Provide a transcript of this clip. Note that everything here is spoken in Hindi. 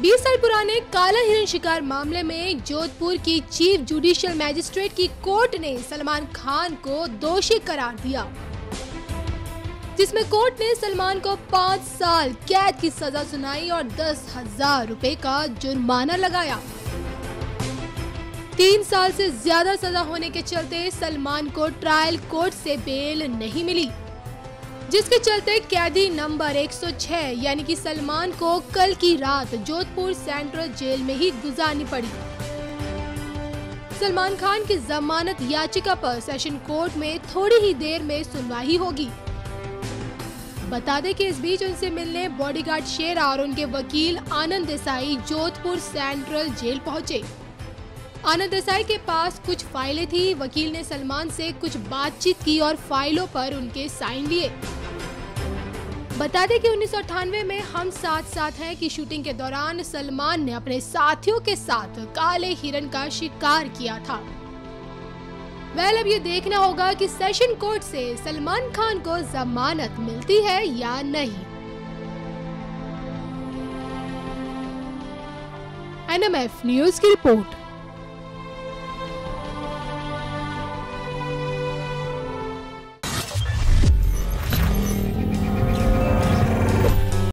20 साल पुराने काला हिरण शिकार मामले में जोधपुर की चीफ जुडिशियल मैजिस्ट्रेट की कोर्ट ने सलमान खान को दोषी करार दिया, जिसमें कोर्ट ने सलमान को 5 साल कैद की सजा सुनाई और 10,000 रुपए का जुर्माना लगाया। 3 साल से ज्यादा सजा होने के चलते सलमान को ट्रायल कोर्ट से बेल नहीं मिली, जिसके चलते कैदी नंबर 106 यानी कि सलमान को कल की रात जोधपुर सेंट्रल जेल में ही गुजारनी पड़ी। सलमान खान की जमानत याचिका पर सेशन कोर्ट में थोड़ी ही देर में सुनवाई होगी। बता दें कि इस बीच उनसे मिलने बॉडीगार्ड शेरा और उनके वकील आनंद देसाई जोधपुर सेंट्रल जेल पहुंचे। आनंद देसाई के पास कुछ फाइलें थी। वकील ने सलमान से कुछ बातचीत की और फाइलों पर उनके साइन लिए। बता दें कि 1998 में हम साथ साथ हैं की शूटिंग के दौरान सलमान ने अपने साथियों के साथ काले हिरण का शिकार किया था। वेल, अब ये देखना होगा कि सेशन कोर्ट से सलमान खान को जमानत मिलती है या नहीं। NMF न्यूज की रिपोर्ट।